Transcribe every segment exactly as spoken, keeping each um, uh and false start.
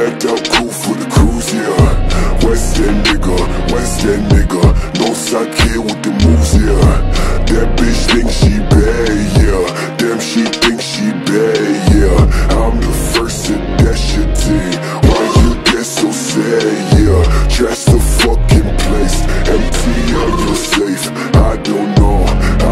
blacked out cool for the cruise, yeah. West End nigga, West End nigga, no side kid with the moves, yeah. That bitch think she bad, yeah. Damn, she think she bad, yeah. I'm the first to dash your tea. Why you get so sad, yeah? Trash the fucking place, empty out your safe. I don't know,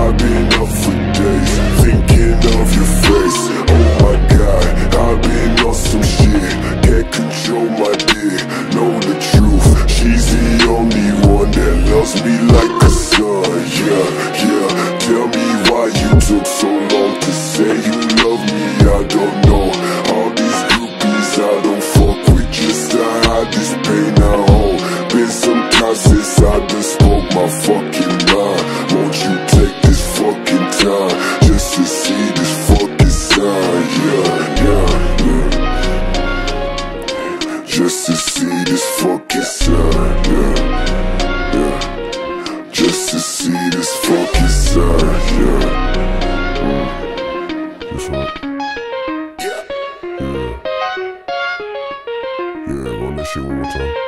I've been up for days, thinking of your face. Oh my god, I've been on some shit, can't control my dick. Know the truth, she's the only one that loves me like a son, yeah, yeah. Tell me why you took so long to say you love me, I don't know. All these groupies I don't fuck with, just to hide this pain I hold. Been some time since I done spoke my fucking mind. Won't you take this fucking time just to see this fucking sign? Yeah, yeah, yeah. Just to see this fucking sign, yeah, yeah. Just to see this fucking sign, yeah. That's right. Yeah. Yeah. Yeah, run that shit one more time.